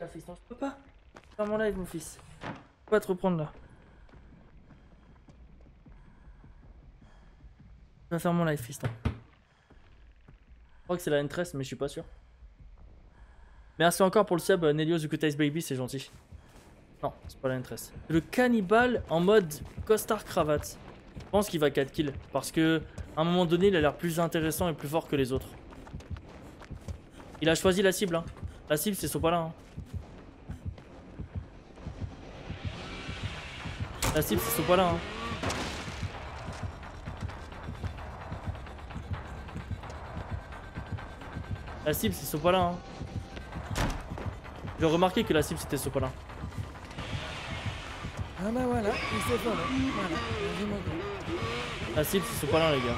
la fils, non, je peux pas. Vraiment là avec mon fils. Je peux pas te reprendre là. Je vais faire mon live freestyle. Je crois que c'est la N13, mais je suis pas sûr. Merci encore pour le sub, Nelio Zucutai Baby, c'est gentil. Non, c'est pas la N13. Le cannibale en mode costard cravate. Je pense qu'il va 4 kills. Parce que à un moment donné, il a l'air plus intéressant et plus fort que les autres. Il a choisi la cible. Hein. La cible, c'est Sopalin. Hein. La cible, c'est Sopalin. Hein. La cible c'est Sopalin. Hein. J'ai remarqué que la cible c'était Sopalin. Ah bah voilà, il s'est pas là. Voilà. La cible c'est Sopalin les gars.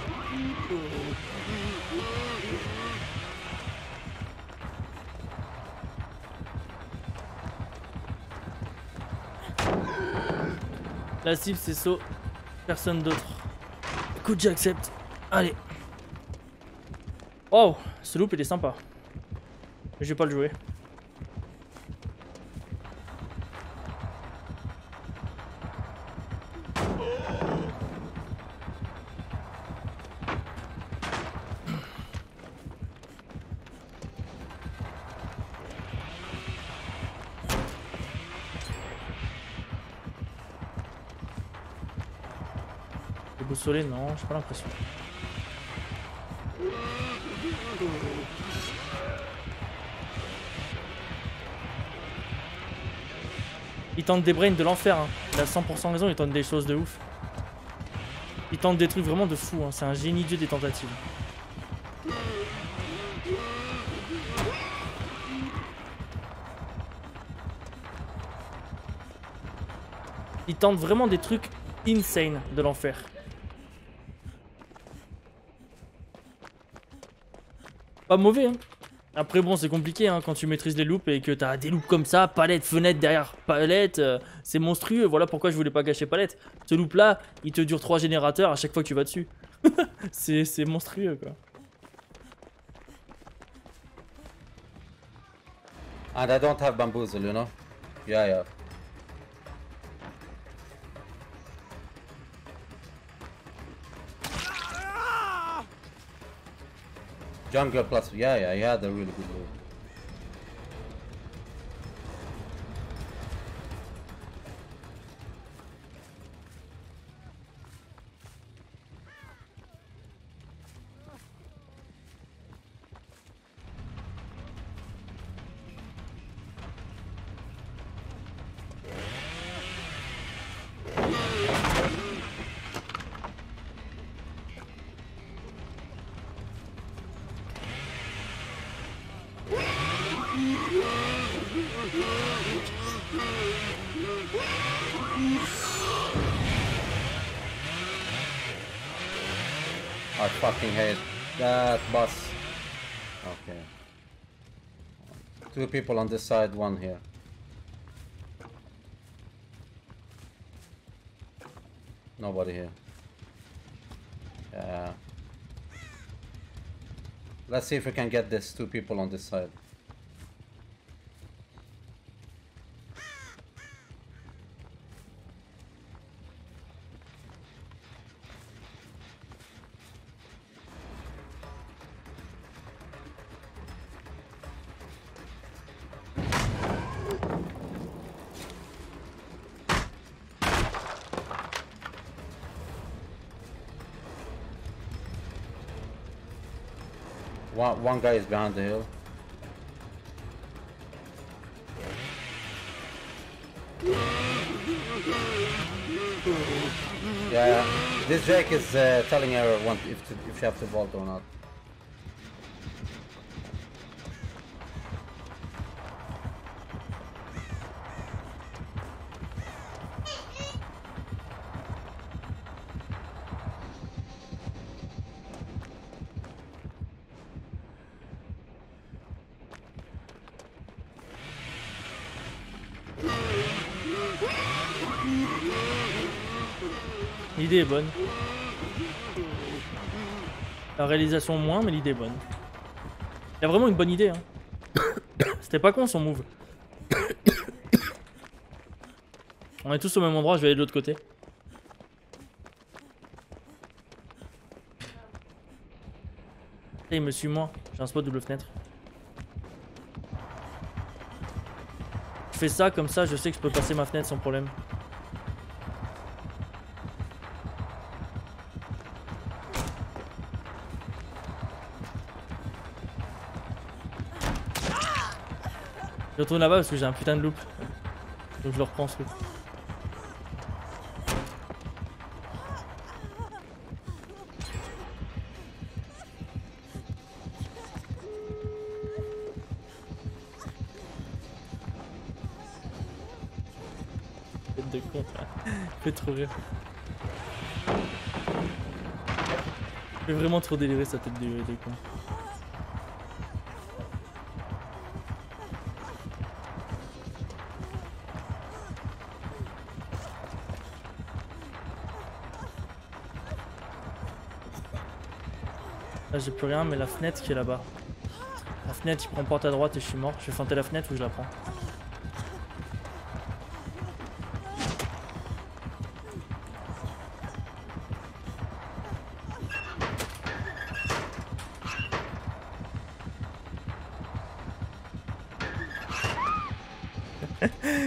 La cible c'est So. Personne d'autre. Écoute j'accepte. Allez. Oh, ce loop il est sympa. Mais je vais pas le jouer. Le boussolé, non, j'ai pas l'impression. Il tente des brains de l'enfer, hein. Il a 100% raison, il tente des choses de ouf. Il tente des trucs vraiment de fou, hein. C'est un génie dieu des tentatives. Il tente vraiment des trucs insane de l'enfer. Pas mauvais, hein. Après bon c'est compliqué hein, quand tu maîtrises les loops et que t'as des loops comme ça, palette, fenêtre, derrière palette, c'est monstrueux, voilà pourquoi je voulais pas gâcher palette. Ce loop là, il te dure 3 générateurs à chaque fois que tu vas dessus. C'est monstrueux quoi. And I don't have bamboozle, you know? Yeah, yeah. Jungle Plus, yeah, he had a really good move. I fucking hate that bus. Okay. 2 people on this side, 1 here. Nobody here. Yeah. Let's see if we can get this. 2 people on this side. One guy is behind the hill. Yeah, this Drake is telling everyone if you have to vault or not. L'idée est bonne. La réalisation moins, mais l'idée est bonne. Il a vraiment une bonne idée. Hein. C'était pas con son move. On est tous au même endroit, je vais aller de l'autre côté. Il me suit moi, j'ai un spot double fenêtre. Je fais ça comme ça, je sais que je peux passer ma fenêtre sans problème. Je retourne là-bas parce que j'ai un putain de loop. Donc je le reprends ce loop. De con, fait trop rire. Fait vraiment trop délirer sa tête de con. Là j'ai plus rien mais la fenêtre qui est là-bas. La fenêtre il prend porte à droite et je suis mort. Je vais feinter la fenêtre ou je la prends.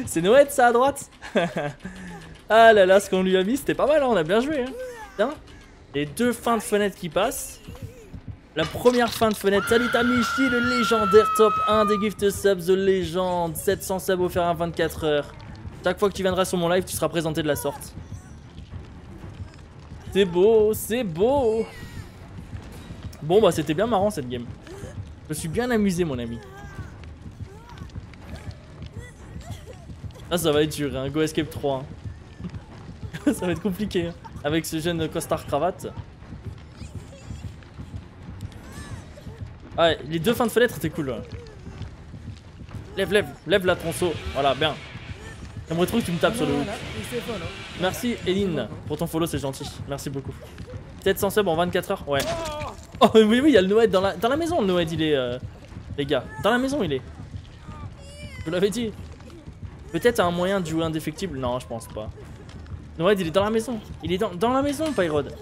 C'est Noël ça à droite. Ah là là, ce qu'on lui a mis c'était pas mal hein, on a bien joué hein. Putain. Les deux fins de fenêtre qui passent. La première fin de fenêtre, Salita Michi, le légendaire top 1 des gift subs, The Legend, 700 subs offerts à 24 heures. Chaque fois que tu viendras sur mon live, tu seras présenté de la sorte. C'est beau, c'est beau. Bon bah c'était bien marrant cette game. Je me suis bien amusé mon ami. Ah, ça va être dur, hein. Go Escape 3. Hein. Ça va être compliqué hein. Avec ce jeune costard cravate. Ah, les deux fins de fenêtre étaient cool. Hein. Lève, lève, lève la tronçon. Voilà, bien. J'aimerais trop que tu me tapes sur le hook. Merci Eline pour ton follow, c'est gentil. Merci beaucoup. 700 subs en 24 heures. Ouais. Oh, oui, oui, il y a le Noël dans la maison. Le Noël, il est. Les gars, dans la maison, il est. Je vous l'avais dit. Peut-être un moyen de jouer indéfectible. Non, je pense pas. Noël, il est dans la maison. Il est dans la maison, Pyrod.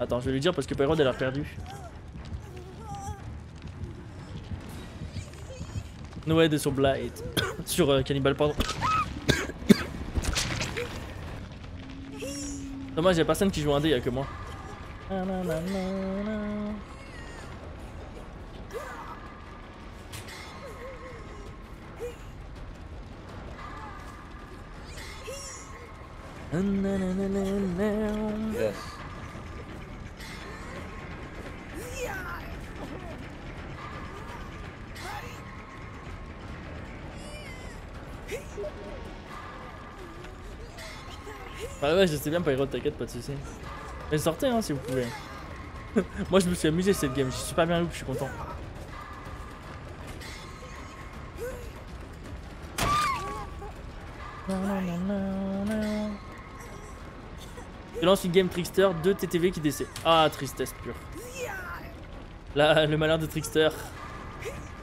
Attends, je vais lui dire parce que Pyrod, elle a perdu. Noël est sur Blight. Sur Cannibal, pardon. Dommage, y'a personne qui joue un dé, y'a que moi. Yes. Ah ouais, je sais bien, Pyrod, t'inquiète, pas de soucis. Mais sortez, hein, si vous pouvez. Moi, je me suis amusé cette game, je suis super bien loop, je suis content. Je lance une game Trickster, 2 TTV qui décèdent. Ah, tristesse pure. Là, le malheur de Trickster.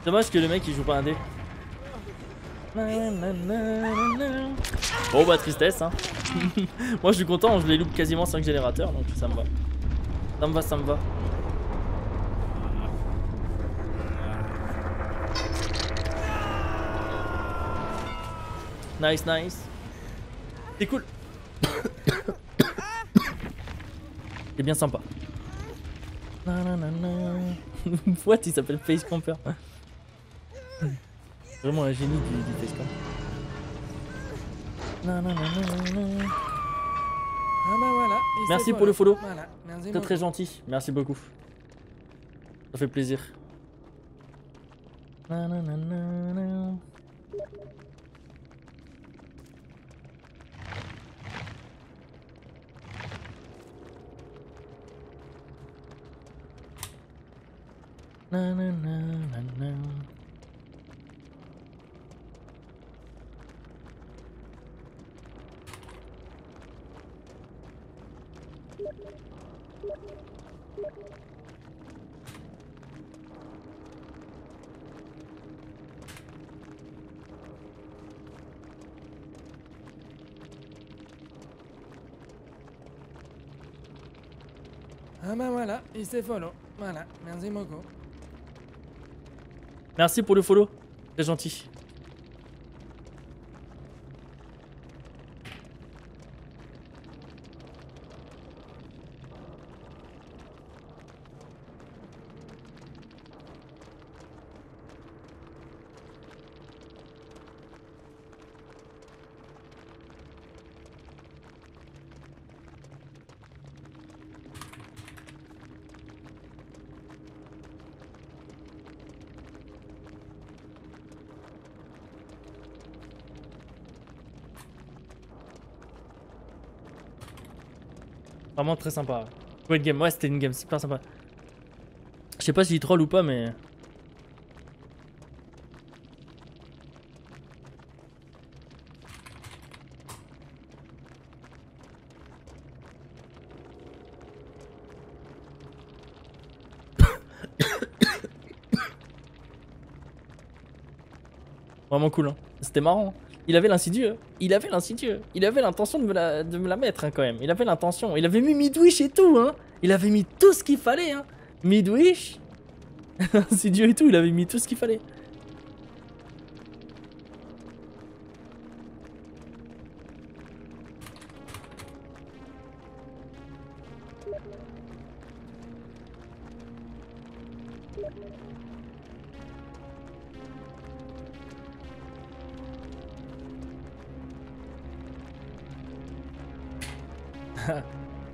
Dommage que le mec, il joue pas un dé. Bon bah tristesse hein. Moi je suis content, je les loupe quasiment 5 générateurs donc ça me va. Ça me va, ça me va. Nice, nice. C'est cool. C'est bien sympa. What, il s'appelle Face Camper. Vraiment un génie du Facecam. Ah bah voilà, merci pour le follow. Voilà, c'est très gentil. Merci beaucoup. Ça fait plaisir. Nanana. Nanana. Ah bah voilà, il s'est follow. Voilà, merci Moko. Merci pour le follow, c'est gentil. Vraiment très sympa. Ouais, une game. Ouais, c'était une game super sympa. Je sais pas s'il troll ou pas, mais. Vraiment cool, hein. C'était marrant. Hein. Il avait l'insidieux, il avait l'intention de me la mettre hein, quand même, il avait l'intention, il avait mis Midwich et tout, hein. Il avait mis tout ce qu'il fallait, hein. Midwich, insidieux et tout, il avait mis tout ce qu'il fallait.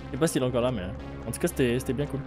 Je sais pas s'il est encore là, mais en tout cas, c'était bien cool.